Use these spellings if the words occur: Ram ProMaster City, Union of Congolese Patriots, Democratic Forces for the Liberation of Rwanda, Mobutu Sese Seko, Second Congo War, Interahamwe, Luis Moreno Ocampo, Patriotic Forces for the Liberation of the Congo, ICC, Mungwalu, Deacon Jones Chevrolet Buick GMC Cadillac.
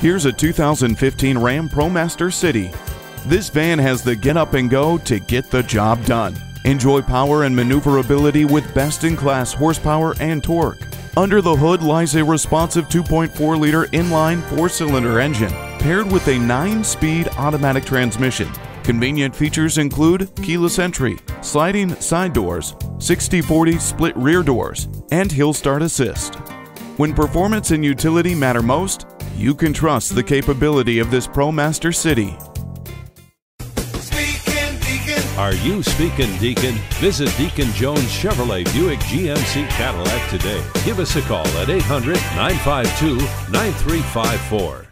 Here's a 2015 Ram ProMaster City. This van has the get up and go to get the job done. Enjoy power and maneuverability with best-in-class horsepower and torque. Under the hood lies a responsive 2.4-liter inline four-cylinder engine paired with a 9-speed automatic transmission. Convenient features include keyless entry, sliding side doors, 60/40 split rear doors, and hill start assist. When performance and utility matter most, you can trust the capability of this ProMaster City. Are you speaking, Deacon? Visit Deacon Jones Chevrolet Buick GMC Cadillac today. Give us a call at 800-952-9354.